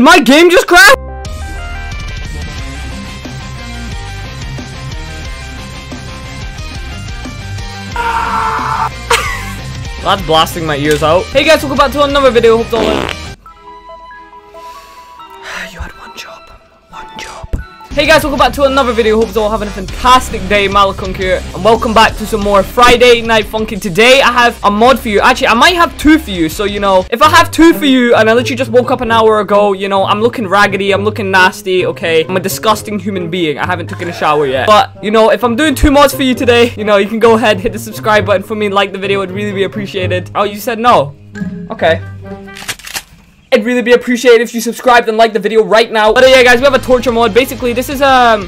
Did my game just crash? That's blasting my ears out. Hey guys, welcome back to another video. Hope you all like. You had one job. One job. Hey guys, welcome back to another video. Hope you all having a fantastic day. Malikong here, and welcome back to some more Friday Night Funkin'. Today I have a mod for you. Actually, I might have two for you. So you know, if I have two for you, and I literally just woke up an hour ago, you know, I'm looking raggedy, I'm looking nasty. Okay, I'm a disgusting human being. I haven't taken a shower yet. But you know, if I'm doing two mods for you today, you know, you can go ahead, hit the subscribe button for me, like the video. It'd really be appreciated. Oh, you said no. Okay. It'd really be appreciated if you subscribed and liked the video right now. But yeah, guys, we have a torture mod. Basically, this is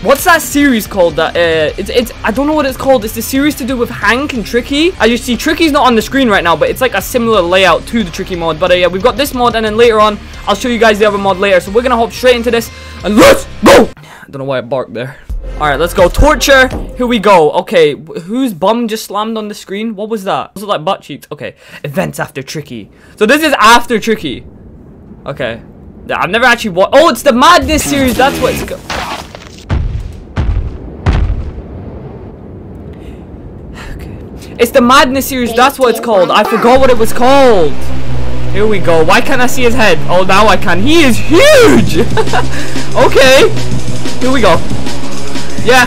what's that series called? That I don't know what it's called. It's the series to do with Hank and Tricky. As you see, Tricky's not on the screen right now, but it's like a similar layout to the Tricky mod. But yeah, we've got this mod, and then later on, I'll show you guys the other mod later. So we're gonna hop straight into this, and let's go. I don't know why I barked there. All right, let's go. Torture. Here we go. Okay, whose bum just slammed on the screen? What was that? Was it like butt cheeks? Okay, events after Tricky. So this is after Tricky. Okay. Yeah, I've never actually watched. Oh, it's the Madness series. That's what it's. Okay. It's the Madness series. That's what it's called. I forgot what it was called. Here we go. Why can't I see his head? Oh, now I can. He is huge. Okay. Here we go. Yeah.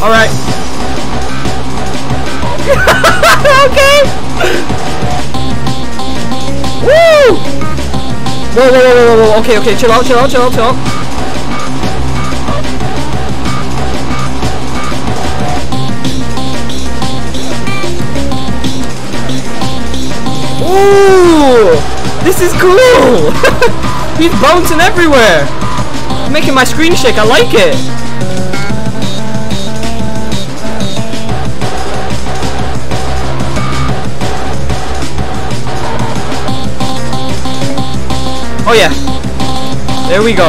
All right. Okay. Woo. Whoa, whoa, whoa, whoa, whoa, okay, okay, chill out, chill out, chill out, chill out. Ooh, this is cool! He's bouncing everywhere! He's making my screen shake, I like it! Oh yeah, there we go.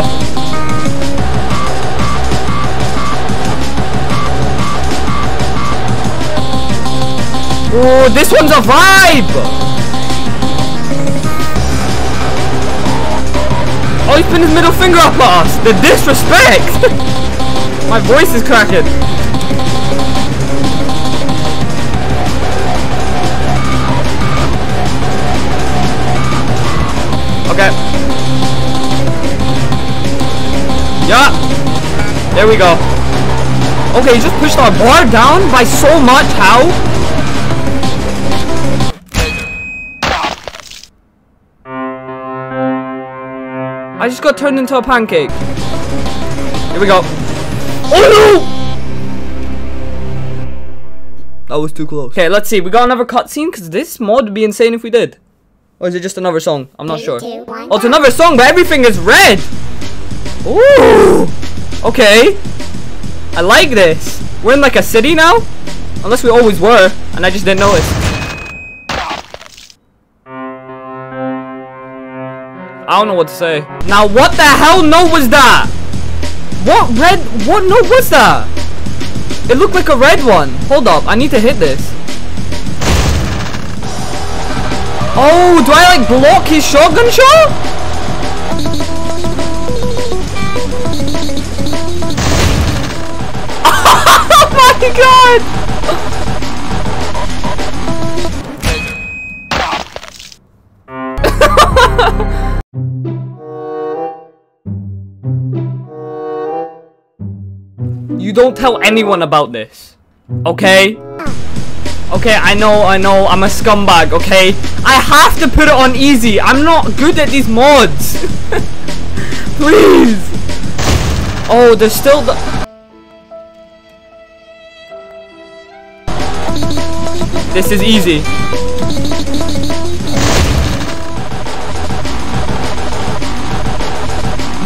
Oh, this one's a vibe. Oh, he put his middle finger up at us. The disrespect. My voice is cracking. Okay. Yeah, there we go. Okay, he just pushed our bar down by so much. How? I just got turned into a pancake. Here we go. Oh no! That was too close. Okay, let's see. We got another cutscene because this mod would be insane if we did. Or is it just another song? I'm not sure. Oh, it's another song, but everything is red. Ooh! Okay. I like this. We're in like a city now? Unless we always were, and I just didn't notice. I don't know what to say. Now what the hell note was that? What red? What note was that? It looked like a red one. Hold up, I need to hit this. Oh, do I like block his shotgun shot? Oh my god! You don't tell anyone about this, okay? Okay, I know, I'm a scumbag, okay? I have to put it on easy. I'm not good at these mods. Please. Oh, there's still the. This is easy.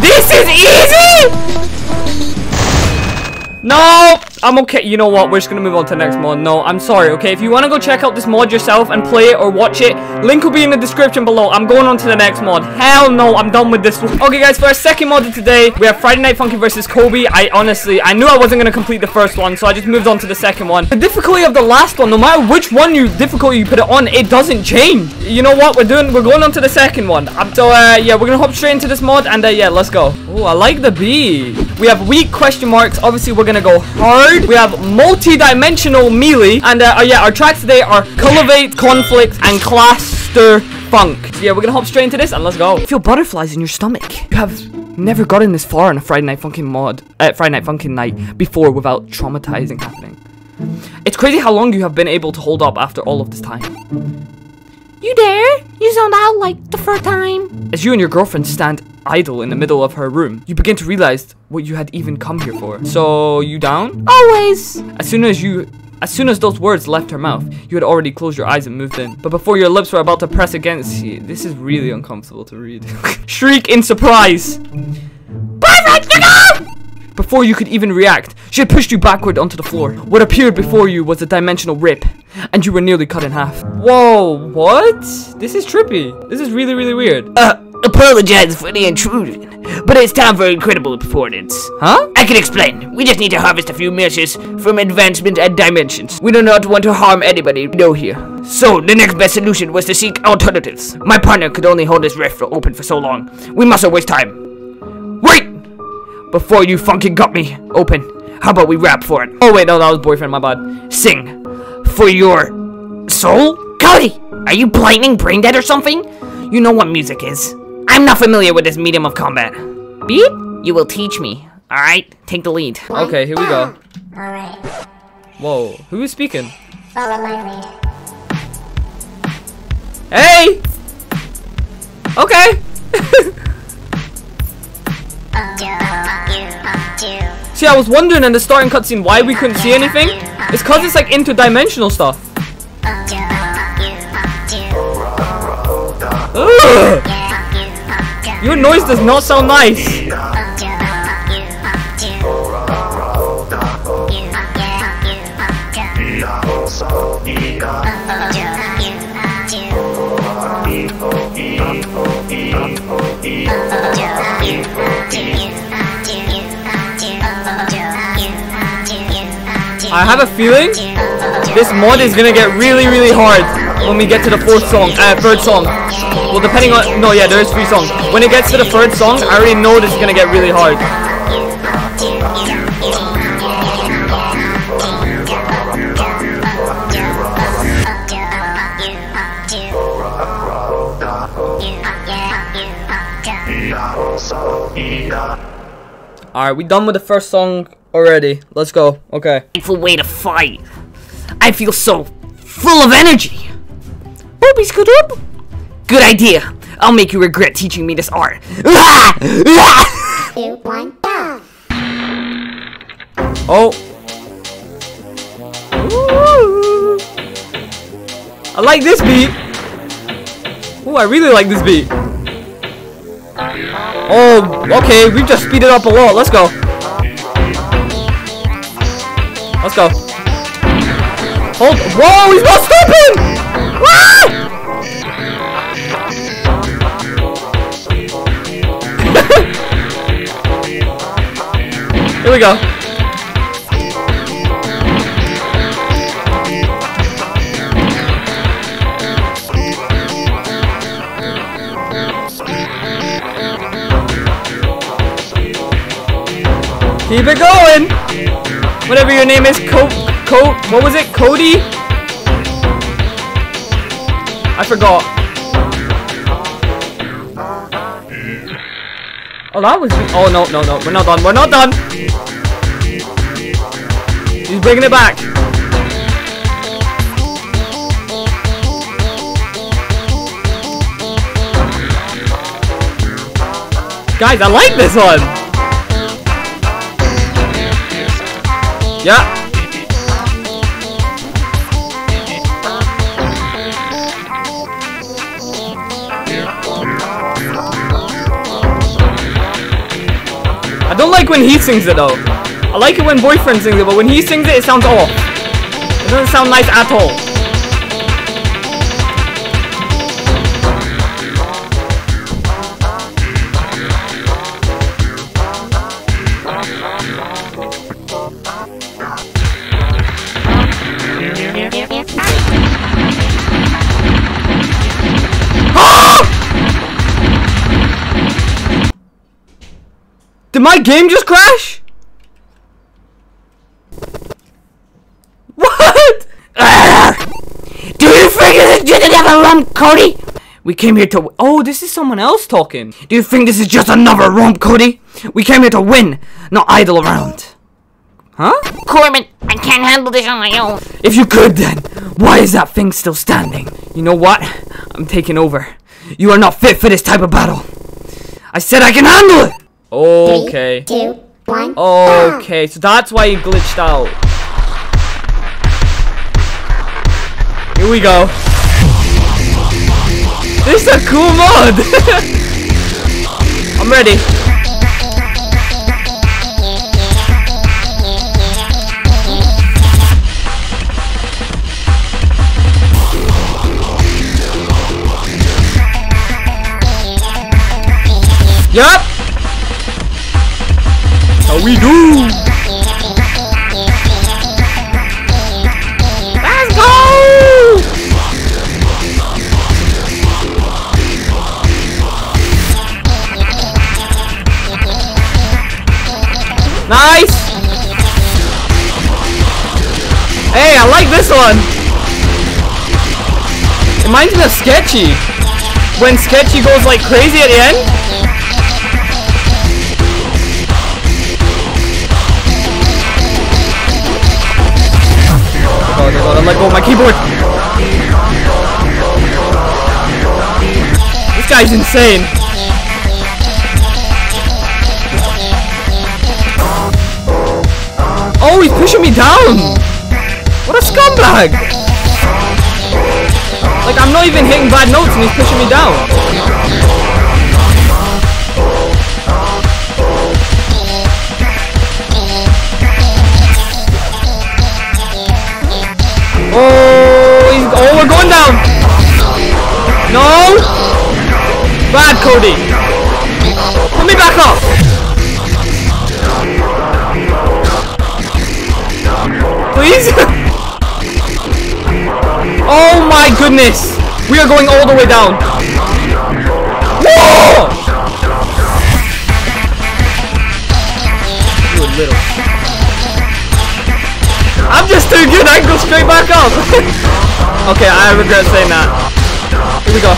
This is easy? No, I'm okay. You know what? We're just gonna move on to the next mod. No, I'm sorry, okay? If you wanna go check out this mod yourself and play it or watch it, link will be in the description below. I'm going on to the next mod. Hell no, I'm done with this one. Okay, guys, for our second mod of today, we have Friday Night Funkin' versus Coby. I knew I wasn't gonna complete the first one, so I just moved on to the second one. The difficulty of the last one, no matter which one difficulty you put it on, it doesn't change. You know what we're doing? We're going on to the second one. So, yeah, we're gonna hop straight into this mod, and yeah, let's go. Oh, I like the bee. We have weak question marks. Obviously, we're gonna go hard. We have multi-dimensional melee, and yeah, our tracks today are cultivate, conflict, and cluster funk. So, yeah, we're gonna hop straight into this, and let's go. I feel butterflies in your stomach. You have never gotten this far on a Friday Night Funkin' mod, Friday Night Funkin' night before without traumatizing happening. It's crazy how long you have been able to hold up after all of this time. You dare? You zoned out like the first time. As you and your girlfriend stand idle in the middle of her room, you begin to realize what you had even come here for. So, you down? Always. As soon as those words left her mouth, you had already closed your eyes and moved in. But before your lips were about to press against you, this is really uncomfortable to read. Shriek in surprise. Boyfriend, you go! Before you could even react, she had pushed you backward onto the floor. What appeared before you was a dimensional rip, and you were nearly cut in half. Whoa, what? This is trippy. This is really, really weird. Apologize for the intrusion, but it's time for incredible performance. Huh? I can explain. We just need to harvest a few messages from advancement and dimensions. We do not want to harm anybody we know here. So, the next best solution was to seek alternatives. My partner could only hold this rift open for so long. We mustn't waste time. Wait! Before you funkin' got me open, how about we rap for it? Oh wait, no, that was boyfriend, my bad. Sing. For your soul? Cody, are you blinding brain dead or something? You know what music is. I'm not familiar with this medium of combat. Beep? You will teach me, alright? Take the lead. Okay, here we go. Alright. Whoa, who is speaking? Follow my lead. Hey! Okay! See, I was wondering in the starting cutscene why we couldn't see anything. It's cause it's like interdimensional stuff. Ugh. Your noise does not sound nice. I have a feeling this mod is gonna get really, really hard when we get to the third song. Well, depending on, no, yeah, there is 3 songs. When it gets to the third song, I already know this is gonna get really hard. Alright, we done with the first song already. Let's go. Okay. Painful way to fight. I feel so full of energy. Boopy Scoodoop. Good idea. I'll make you regret teaching me this art. 2, 1, go. Oh. Ooh. I like this beat. Ooh, I really like this beat. Oh, okay, we've just speeded up a lot. Let's go. Let's go. Hold. Whoa, he's not stopping! Ah! Here we go. Keep it going! Whatever your name is, what was it? Cody? I forgot. Oh, that was, oh, no, no, no, we're not done, we're not done! He's bringing it back. Guys, I like this one! Yeah. I don't like when he sings it though. I like it when boyfriend sings it, but when he sings it, it sounds off. It doesn't sound nice at all. Did my game just crash? What? Do you think this is just another romp, Cody? We came here to... Oh, this is someone else talking. Do you think this is just another romp, Cody? We came here to win, not idle around. Huh? Corbin, I can't handle this on my own. If you could then, why is that thing still standing? You know what? I'm taking over. You are not fit for this type of battle. I said I can handle it! Okay. 3, 2, 1. Okay, so that's why you glitched out. Here we go. This is a cool mod. I'm ready. Yup. We do. Let's go. Nice. Hey, I like this one. It reminds me of Sketchy. When Sketchy goes like crazy at the end. I let go of my keyboard. This guy's insane. Oh, he's pushing me down. What a scumbag. Like, I'm not even hitting bad notes and he's pushing me down. Oh, we're going down. No. Bad, Cody. Put me back up. Please. Oh my goodness. We are going all the way down. Whoa. You little. I'm just too good. I can go straight back up. Okay, I regret saying that. Here we go.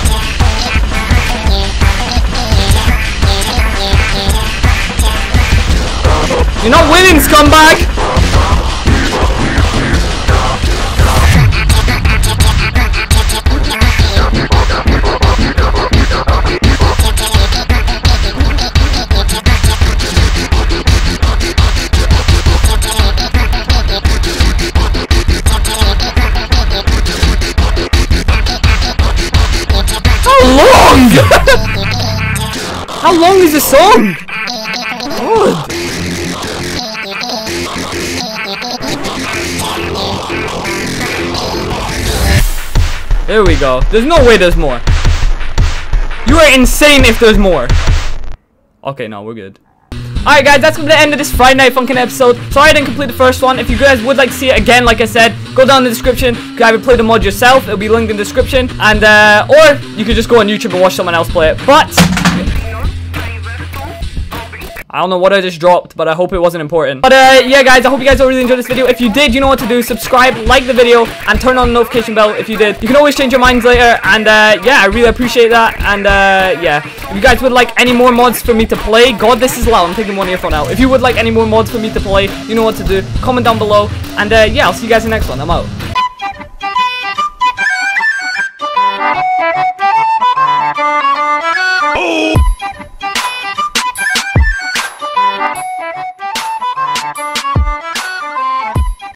You're not winning, scumbag! How long is this song? God. Here we go. There's no way there's more. You are insane if there's more. Okay, no, we're good. Alright guys, that's gonna be the end of this Friday Night Funkin' episode. Sorry I didn't complete the first one. If you guys would like to see it again, like I said, go down in the description. You can either play the mod yourself, it'll be linked in the description. And or you could just go on YouTube and watch someone else play it. But I don't know what I just dropped, but I hope it wasn't important. But yeah guys, I hope you guys all really enjoyed this video. If you did, you know what to do. Subscribe, like the video, and turn on the notification bell if you did. You can always change your minds later, and yeah, I really appreciate that. And yeah, if you guys would like any more mods for me to play, God, this is loud, I'm taking one earphone out. If you would like any more mods for me to play, you know what to do. Comment down below, and yeah, I'll see you guys in the next one. I'm out.